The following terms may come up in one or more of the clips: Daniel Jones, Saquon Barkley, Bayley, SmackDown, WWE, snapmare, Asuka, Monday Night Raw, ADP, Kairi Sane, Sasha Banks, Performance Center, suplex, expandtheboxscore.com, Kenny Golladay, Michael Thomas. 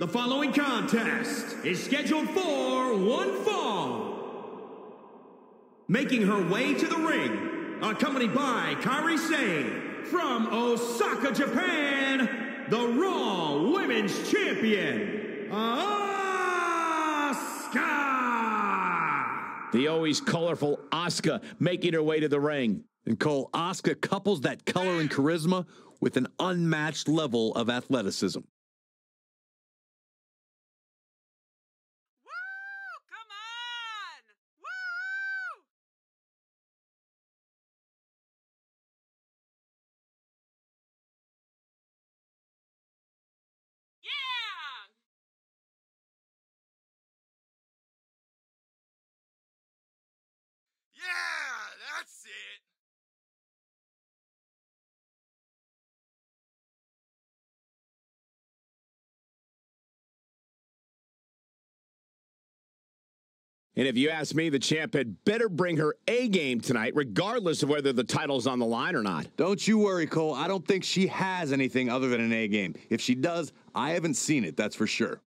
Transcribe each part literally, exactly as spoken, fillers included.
The following contest is scheduled for one fall. Making her way to the ring, accompanied by Kairi Sane from Osaka, Japan, the Raw Women's Champion, Asuka! The always colorful Asuka making her way to the ring. And Cole, Asuka couples that color and charisma with an unmatched level of athleticism. And if you ask me, the champ had better bring her A game tonight, regardless of whether the title's on the line or not. Don't you worry, Cole. I don't think she has anything other than an A game. If she does, I haven't seen it, that's for sure.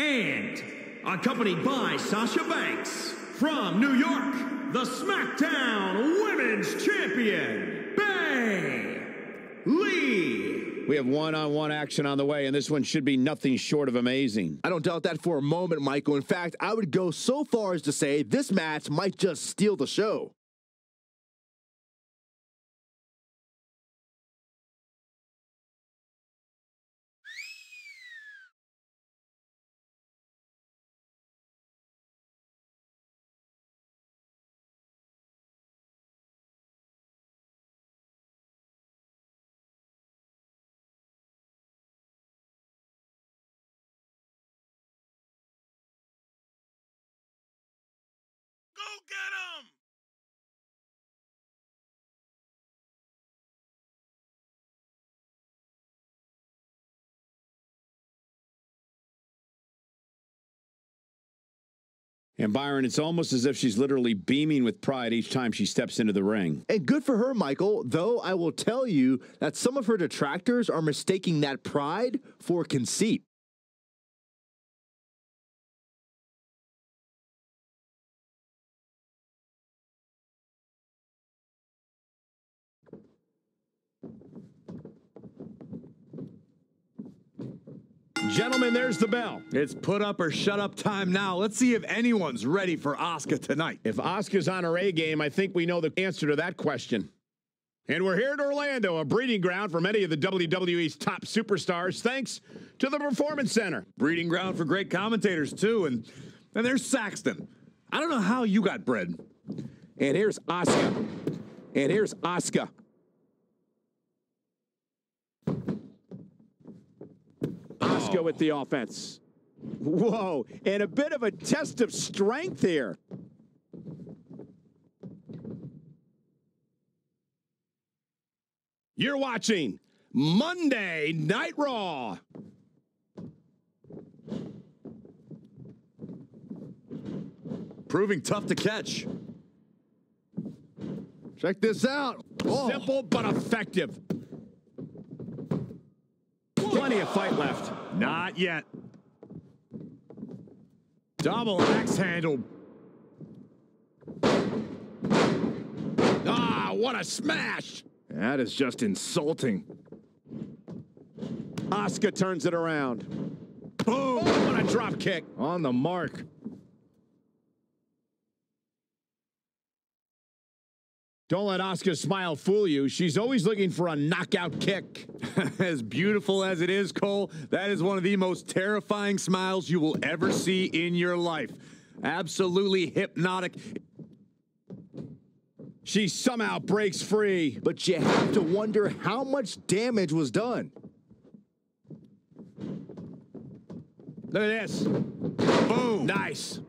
And accompanied by Sasha Banks from New York, the SmackDown Women's Champion, Bayley. We have one-on-one action on the way, and this one should be nothing short of amazing. I don't doubt that for a moment, Michael. In fact, I would go so far as to say this match might just steal the show. Get him! And Byron, it's almost as if she's literally beaming with pride each time she steps into the ring. And good for her, Michael, though I will tell you that some of her detractors are mistaking that pride for conceit. Gentlemen, there's the bell. It's put up or shut up time now. Let's see if anyone's ready for Asuka tonight. If Asuka's on her A game, I think we know the answer to that question. And we're here at Orlando, a breeding ground for many of the W W E's top superstars, thanks to the Performance Center. Breeding ground for great commentators, too. And, and there's Saxton. I don't know how you got bred. And here's Asuka. And here's Asuka. Asuka with the offense. Whoa, and a bit of a test of strength here. You're watching Monday Night Raw. Proving tough to catch. Check this out. Oh. Simple but effective. Plenty of fight left. Not yet. Double axe handle. Ah, what a smash! That is just insulting. Asuka turns it around. Boom! Oh, what a drop kick. On the mark. Don't let Asuka's smile fool you. She's always looking for a knockout kick. As beautiful as it is, Cole, that is one of the most terrifying smiles you will ever see in your life. Absolutely hypnotic. She somehow breaks free. But you have to wonder how much damage was done. Look at this. Boom. Nice.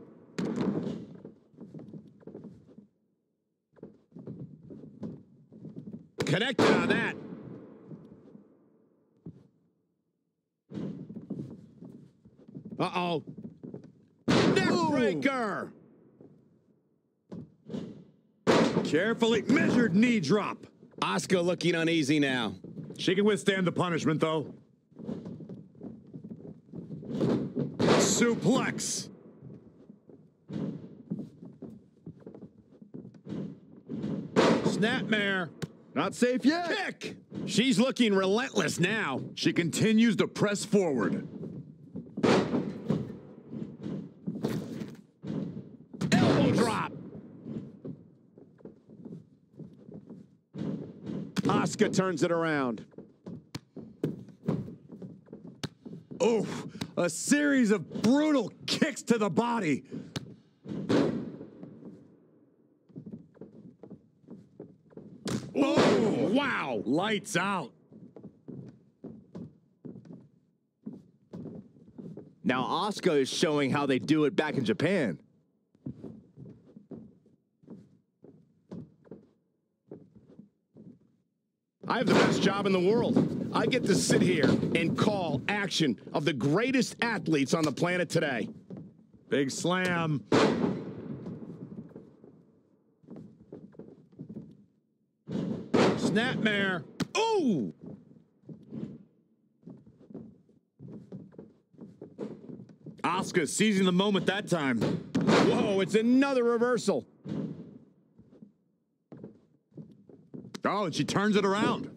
connected on that. Uh-oh. Neckbreaker. Carefully measured knee drop. Asuka looking uneasy now. She can withstand the punishment, though. Suplex. Snapmare. Not safe yet. Kick. She's looking relentless now. She continues to press forward. Elbow drop. Asuka turns it around. Oh, a series of brutal kicks to the body. Oh, wow. Lights out. Now Asuka is showing how they do it back in Japan. I have the best job in the world. I get to sit here and call action of the greatest athletes on the planet today. Big slam. Snapmare. Ooh! Asuka seizing the moment that time. Whoa, it's another reversal. Oh, and she turns it around.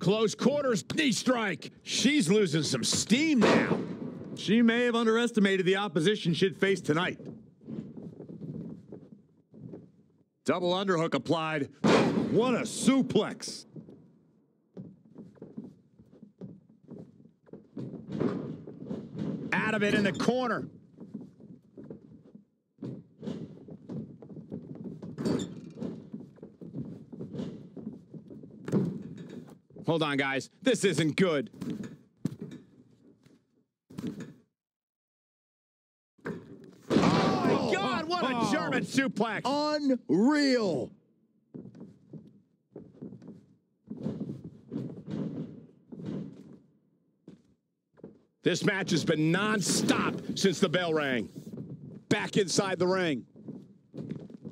Close quarters, knee strike. She's losing some steam now. She may have underestimated the opposition she'd face tonight. Double underhook applied. What a suplex. Out of it in the corner. Hold on, guys. This isn't good. Oh, oh my God, what oh. a German suplex. Unreal. This match has been nonstop since the bell rang. Back inside the ring.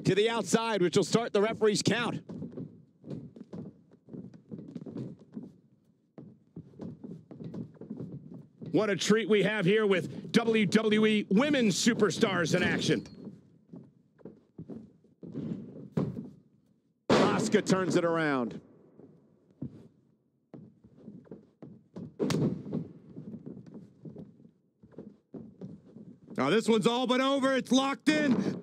To the outside, which will start the referee's count. What a treat we have here with W W E women's superstars in action. Asuka turns it around. Now this one's all but over. It's locked in.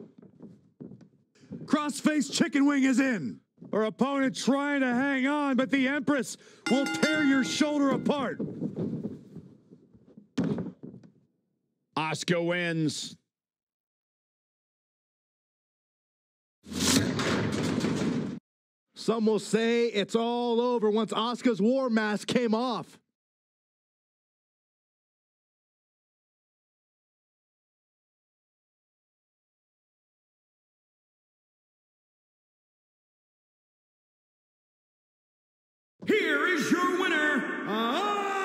Crossface chicken wing is in. Her opponent trying to hang on, but the Empress will tear your shoulder apart. Asuka wins. Some will say it's all over once Asuka's war mask came off. Here is your winner, Asuka!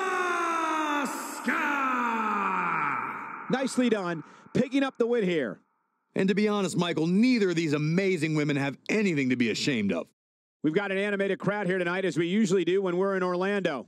Nicely done, picking up the win here. And to be honest, Michael, neither of these amazing women have anything to be ashamed of. We've got an animated crowd here tonight, as we usually do when we're in Orlando.